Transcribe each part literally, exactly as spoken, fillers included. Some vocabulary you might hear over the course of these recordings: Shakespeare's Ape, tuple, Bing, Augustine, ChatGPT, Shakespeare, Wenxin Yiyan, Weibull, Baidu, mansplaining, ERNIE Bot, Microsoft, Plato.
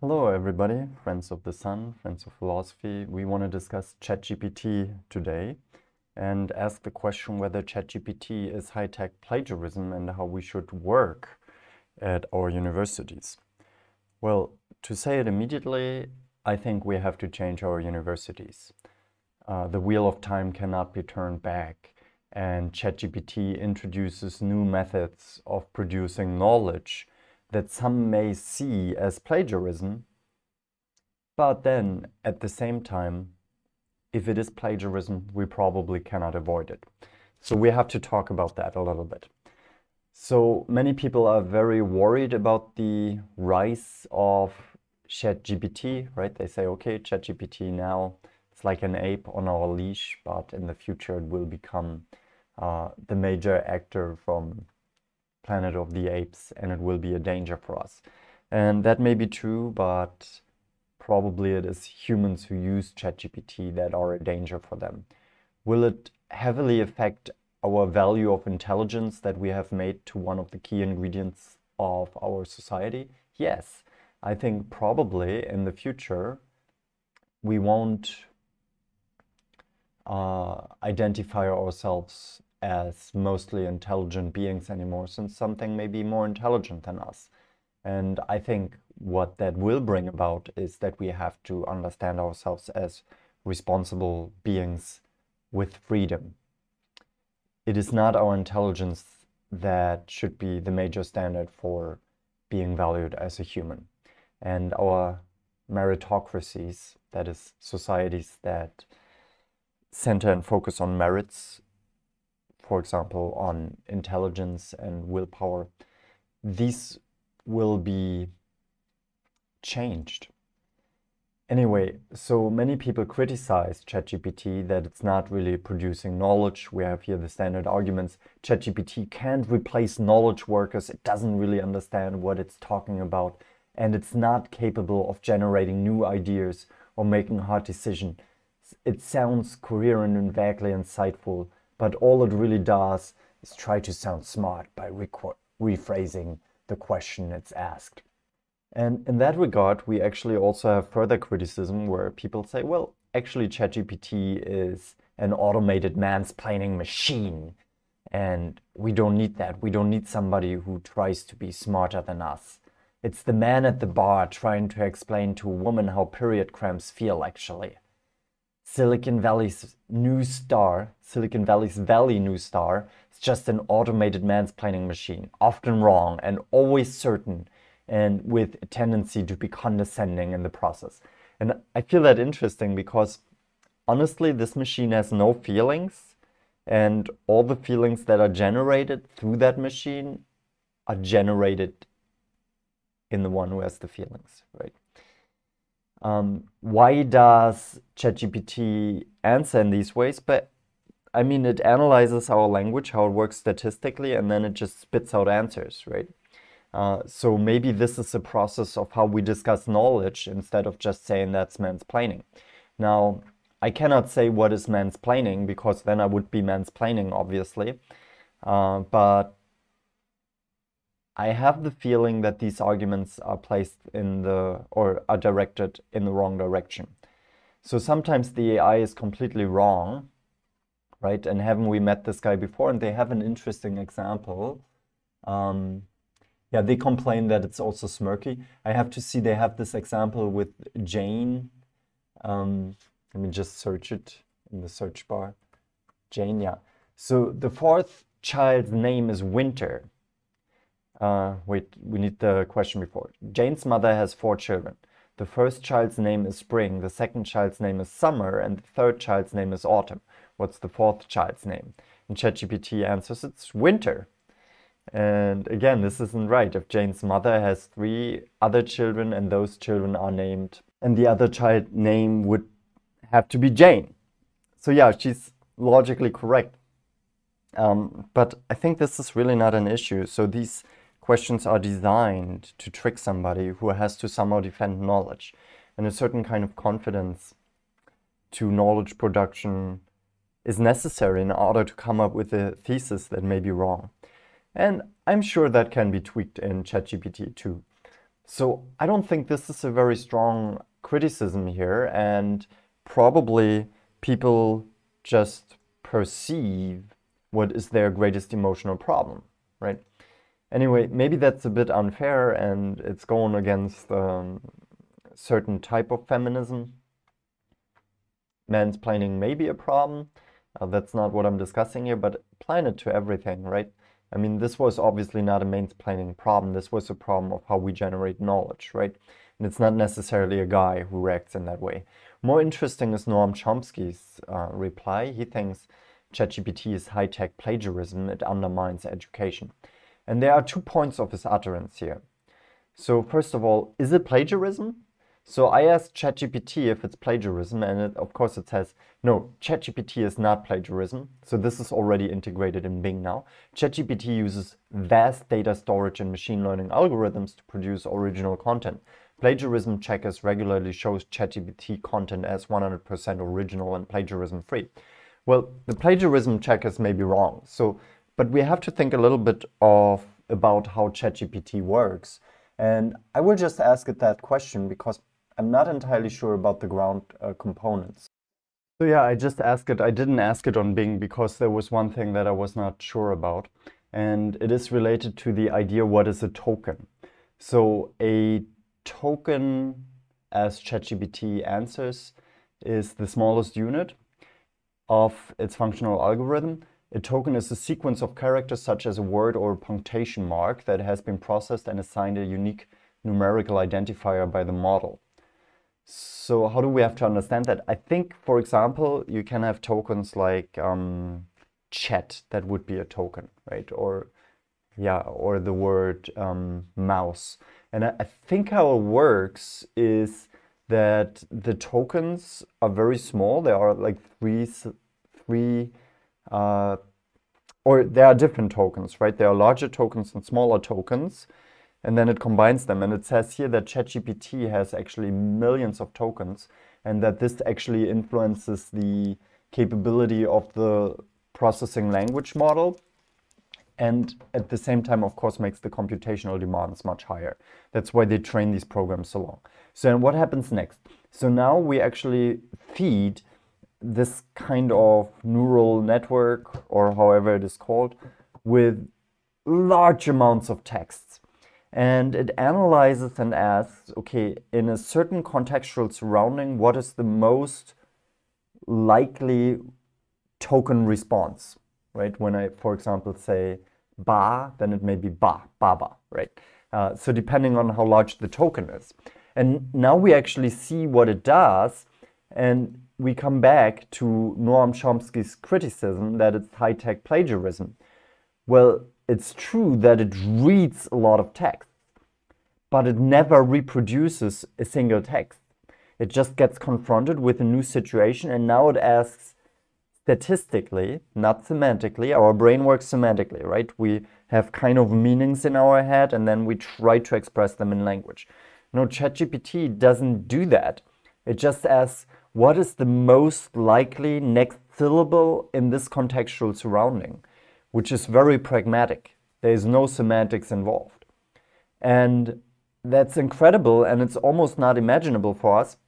Hello everybody, friends of the sun, friends of philosophy. We want to discuss ChatGPT today and ask the question whether ChatGPT is high-tech plagiarism and how we should work at our universities. Well, to say it immediately, I think we have to change our universities. Uh, the wheel of time cannot be turned back, and ChatGPT introduces new methods of producing knowledge that some may see as plagiarism, but then at the same time, if it is plagiarism, we probably cannot avoid it. So we have to talk about that a little bit. So many people are very worried about the rise of ChatGPT, right? They say, okay, ChatGPT now, it's like an ape on our leash, but in the future it will become uh, the major actor from Planet of the Apes, and it will be a danger for us. And that may be true, but probably it is humans who use ChatGPT that are a danger for them. Will it heavily affect our value of intelligence that we have made to one of the key ingredients of our society? Yes, I think probably in the future we won't uh, identify ourselves as mostly intelligent beings anymore, since something may be more intelligent than us. And I think what that will bring about is that we have to understand ourselves as responsible beings with freedom. It is not our intelligence that should be the major standard for being valued as a human. And our meritocracies, that is societies that center and focus on merits, for example, on intelligence and willpower, these will be changed. Anyway, so many people criticize ChatGPT that it's not really producing knowledge. We have here the standard arguments. ChatGPT can't replace knowledge workers. It doesn't really understand what it's talking about, and it's not capable of generating new ideas or making hard decisions. It sounds coherent and vaguely insightful, but all it really does is try to sound smart by rephrasing the question it's asked. And in that regard, we actually also have further criticism where people say, well, actually ChatGPT is an automated mansplaining machine, and we don't need that. We don't need somebody who tries to be smarter than us. It's the man at the bar trying to explain to a woman how period cramps feel, actually. Silicon Valley's new star, Silicon Valley's Valley new star, is just an automated mansplaining machine, often wrong and always certain, and with a tendency to be condescending in the process. And I feel that interesting because, honestly, this machine has no feelings, and all the feelings that are generated through that machine are generated in the one who has the feelings, right? Um, why does ChatGPT answer in these ways? But I mean, it analyzes our language, how it works statistically, and then it just spits out answers, right? Uh, so maybe this is a process of how we discuss knowledge instead of just saying that's mansplaining. Now, I cannot say what is mansplaining because then I would be mansplaining, obviously. Uh, but I have the feeling that these arguments are placed in the, or are directed in the wrong direction. So sometimes the A I is completely wrong, right? And haven't we met this guy before? And they have an interesting example. Um, yeah, they complain that it's also smirky. I have to see, they have this example with Jane. Um, let me just search it in the search bar. Jane, yeah. So the fourth child's name is Winter. Uh, wait, we need the question before. Jane's mother has four children. The first child's name is Spring, the second child's name is Summer, and the third child's name is Autumn. What's the fourth child's name? And ChatGPT answers, it's Winter. And again, this isn't right. If Jane's mother has three other children and those children are named, and the other child name would have to be Jane. So yeah, she's logically correct. Um, but I think this is really not an issue. So these questions are designed to trick somebody who has to somehow defend knowledge, and a certain kind of confidence to knowledge production is necessary in order to come up with a thesis that may be wrong. And I'm sure that can be tweaked in ChatGPT too. So I don't think this is a very strong criticism here, and probably people just perceive what is their greatest emotional problem, right? Anyway, maybe that's a bit unfair and it's going against um, a certain type of feminism. Mansplaining may be a problem. Uh, that's not what I'm discussing here, but plan it to everything, right? I mean, this was obviously not a mansplaining problem. This was a problem of how we generate knowledge, right? And it's not necessarily a guy who reacts in that way. More interesting is Noam Chomsky's uh, reply. He thinks ChatGPT is high-tech plagiarism. It undermines education. And there are two points of his utterance here. So first of all, is it plagiarism? So I asked ChatGPT if it's plagiarism, and it, of course it says, no, ChatGPT is not plagiarism. So this is already integrated in Bing now. ChatGPT uses vast data storage and machine learning algorithms to produce original content. Plagiarism checkers regularly shows ChatGPT content as one hundred percent original and plagiarism-free. Well, the plagiarism checkers may be wrong. So, but we have to think a little bit of about how ChatGPT works. And I will just ask it that question because I'm not entirely sure about the ground uh, components. So yeah, I just asked it. I didn't ask it on Bing because there was one thing that I was not sure about. And it is related to the idea, what is a token? So a token, as ChatGPT answers, is the smallest unit of its functional algorithm. A token is a sequence of characters such as a word or a punctuation mark that has been processed and assigned a unique numerical identifier by the model. So how do we have to understand that? I think, for example, you can have tokens like um, chat, that would be a token, right? Or, yeah, or the word um, mouse. And I, I think how it works is that the tokens are very small. There are like three, three Uh, or there are different tokens, right? There are larger tokens and smaller tokens, and then it combines them. And it says here that ChatGPT has actually millions of tokens, and that this actually influences the capability of the processing language model, and at the same time, of course, makes the computational demands much higher. That's why they train these programs so long. So and what happens next? So now we actually feed this kind of neural network, or however it is called, with large amounts of texts. And it analyzes and asks, okay, in a certain contextual surrounding, what is the most likely token response, right? When I, for example, say ba, then it may be ba, baba, right? Uh, so depending on how large the token is. And now we actually see what it does, and we come back to Noam Chomsky's criticism that it's high-tech plagiarism. Well, it's true that it reads a lot of text, but it never reproduces a single text. It just gets confronted with a new situation, and now it asks statistically, not semantically. Our brain works semantically, right? We have kind of meanings in our head, and then we try to express them in language. No, ChatGPT doesn't do that. It just asks, what is the most likely next syllable in this contextual surrounding, which is very pragmatic. There is no semantics involved. And that's incredible, and it's almost not imaginable for us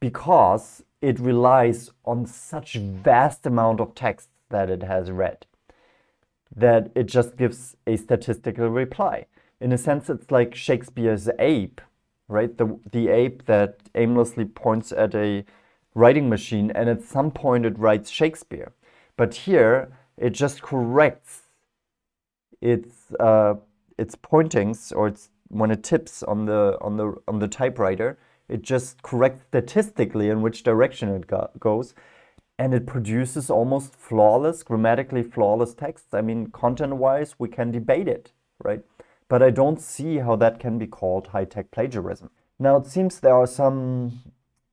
because it relies on such vast amount of text that it has read that it just gives a statistical reply. In a sense, it's like Shakespeare's Ape, right? The, the ape that aimlessly points at a writing machine, and at some point it writes Shakespeare. But here, it just corrects its, uh, its pointings, or its, when it tips on the, on, the, on the typewriter, it just corrects statistically in which direction it go goes, and it produces almost flawless, grammatically flawless texts. I mean, content-wise, we can debate it, right? But I don't see how that can be called high-tech plagiarism. Now, it seems there are some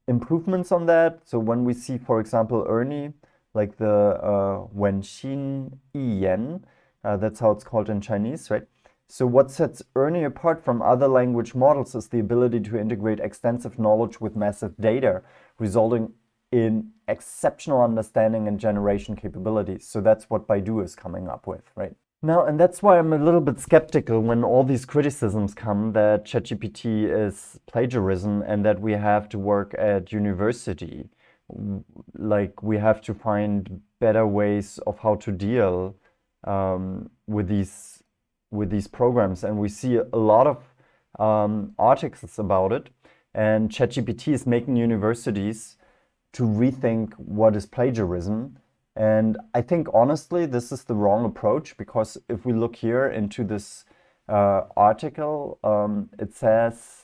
improvements on that. So when we see, for example, ERNIE, like the uh, Wenxin Yiyan, uh, that's how it's called in Chinese, right? So what sets ERNIE apart from other language models is the ability to integrate extensive knowledge with massive data, resulting in exceptional understanding and generation capabilities. So that's what Baidu is coming up with, right? No, and that's why I'm a little bit skeptical when all these criticisms come that ChatGPT is plagiarism and that we have to work at university. Like, we have to find better ways of how to deal um, with these with these programs. And we see a lot of um, articles about it. And ChatGPT is making universities to rethink what is plagiarism. And I think, honestly, this is the wrong approach, because if we look here into this uh, article, um, it says,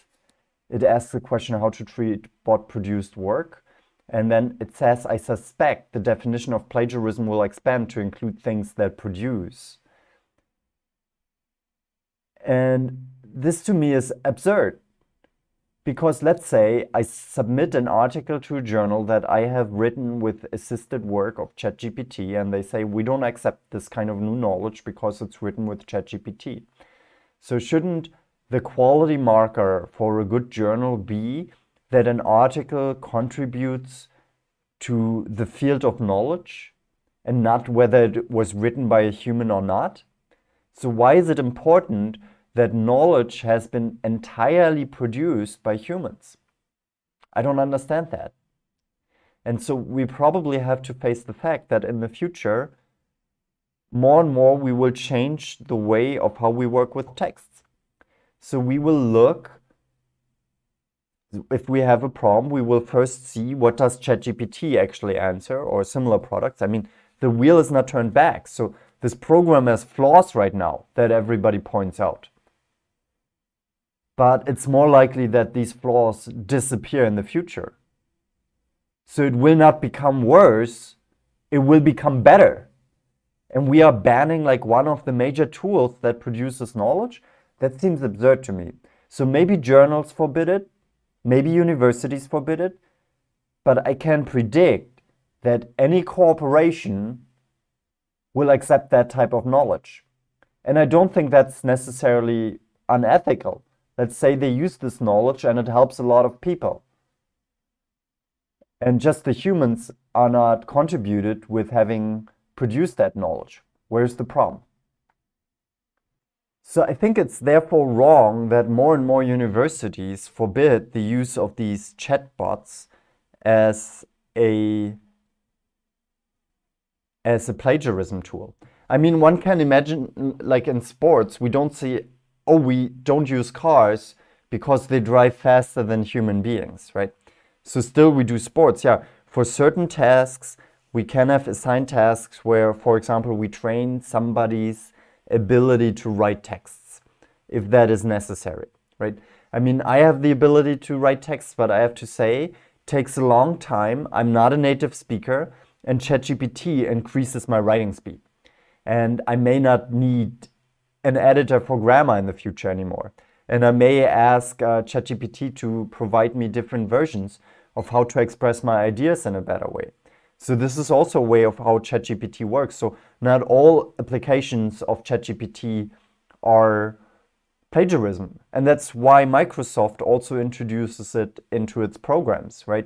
it asks the question how to treat bot-produced work. And then it says, I suspect the definition of plagiarism will expand to include things that produce. And this to me is absurd. Because let's say I submit an article to a journal that I have written with assisted work of ChatGPT, and they say, we don't accept this kind of new knowledge because it's written with ChatGPT. So shouldn't the quality marker for a good journal be that an article contributes to the field of knowledge and not whether it was written by a human or not? So why is it important that knowledge has been entirely produced by humans? I don't understand that. And so we probably have to face the fact that in the future, more and more we will change the way of how we work with texts. So we will look, if we have a problem, we will first see what does ChatGPT actually answer, or similar products. I mean, the wheel is not turned back. So this program has flaws right now that everybody points out. But it's more likely that these flaws disappear in the future. So it will not become worse, it will become better. And we are banning like one of the major tools that produces knowledge? That seems absurd to me. So maybe journals forbid it, maybe universities forbid it, but I can predict that any corporation will accept that type of knowledge. And I don't think that's necessarily unethical. Let's say they use this knowledge and it helps a lot of people. And just the humans are not contributed with having produced that knowledge. Where's the problem? So I think it's therefore wrong that more and more universities forbid the use of these chatbots as a as a plagiarism tool. I mean, one can imagine, like in sports, we don't see, oh, we don't use cars because they drive faster than human beings, right? So still we do sports, yeah. For certain tasks, we can have assigned tasks where, for example, we train somebody's ability to write texts, if that is necessary, right? I mean, I have the ability to write texts, but I have to say, it takes a long time. I'm not a native speaker. And ChatGPT increases my writing speed. And I may not need an editor for grammar in the future anymore. And I may ask uh, ChatGPT to provide me different versions of how to express my ideas in a better way. So this is also a way of how ChatGPT works. So not all applications of ChatGPT are plagiarism. And that's why Microsoft also introduces it into its programs, right?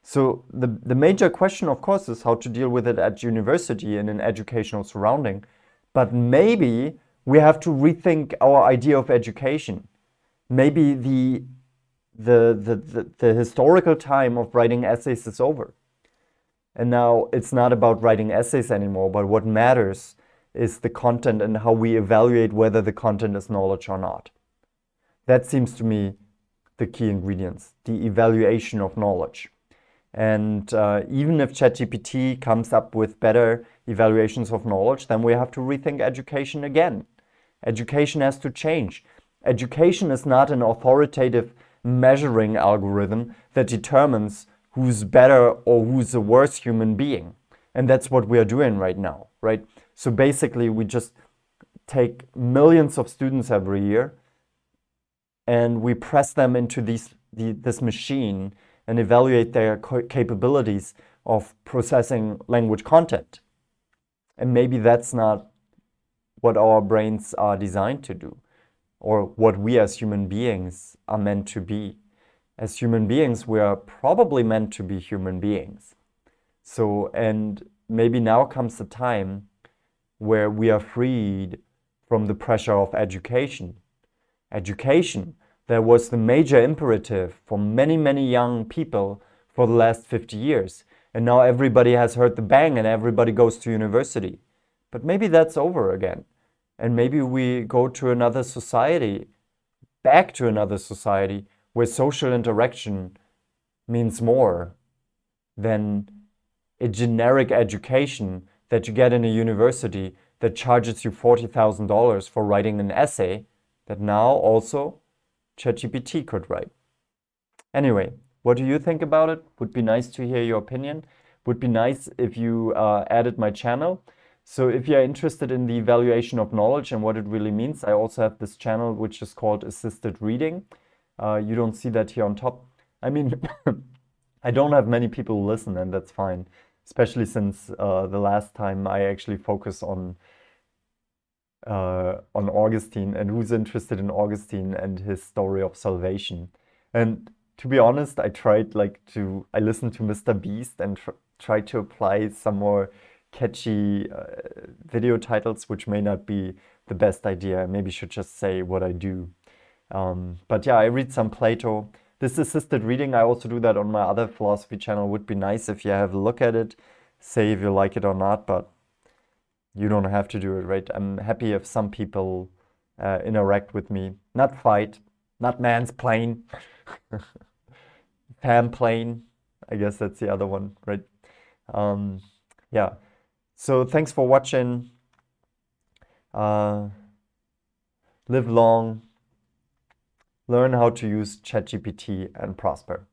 So the, the major question, of course, is how to deal with it at university and in an educational surrounding. But maybe we have to rethink our idea of education. Maybe the, the, the, the, the historical time of writing essays is over. And now it's not about writing essays anymore, but what matters is the content and how we evaluate whether the content is knowledge or not. That seems to me the key ingredients, the evaluation of knowledge. And uh, even if ChatGPT comes up with better evaluations of knowledge, then we have to rethink education again. Education has to change. Education is not an authoritative measuring algorithm that determines who's better or who's a worse human being. And that's what we are doing right now, right? So basically, we just take millions of students every year and we press them into these, the, this machine and evaluate their capabilities of processing language content. And maybe that's not what our brains are designed to do, or what we as human beings are meant to be. As human beings, we are probably meant to be human beings. So, and maybe now comes the time where we are freed from the pressure of education. Education that was the major imperative for many, many young people for the last fifty years. And now everybody has heard the bang and everybody goes to university. But maybe that's over again. And maybe we go to another society, back to another society, where social interaction means more than a generic education that you get in a university that charges you forty thousand dollars for writing an essay that now also ChatGPT could write. Anyway, what do you think about it? Would be nice to hear your opinion. Would be nice if you uh, added my channel. So if you're interested in the evaluation of knowledge and what it really means, I also have this channel which is called Assisted Reading. Uh, you don't see that here on top. I mean, I don't have many people who listen, and that's fine. Especially since uh, the last time I actually focused on uh, on Augustine and who's interested in Augustine and his story of salvation. And to be honest, I tried like to I listened to Mister Beast and tr tried to apply some more catchy uh, video titles, which may not be the best idea. I maybe should just say what I do. Um, but yeah, I read some Plato. This assisted reading, I also do that on my other philosophy channel. Would be nice if you have a look at it. Say if you like it or not, but you don't have to do it, right? I'm happy if some people uh, interact with me. Not fight, not mansplain, pamplain. I guess that's the other one, right? Um, yeah. So thanks for watching. Uh, live long. Learn how to use ChatGPT and prosper.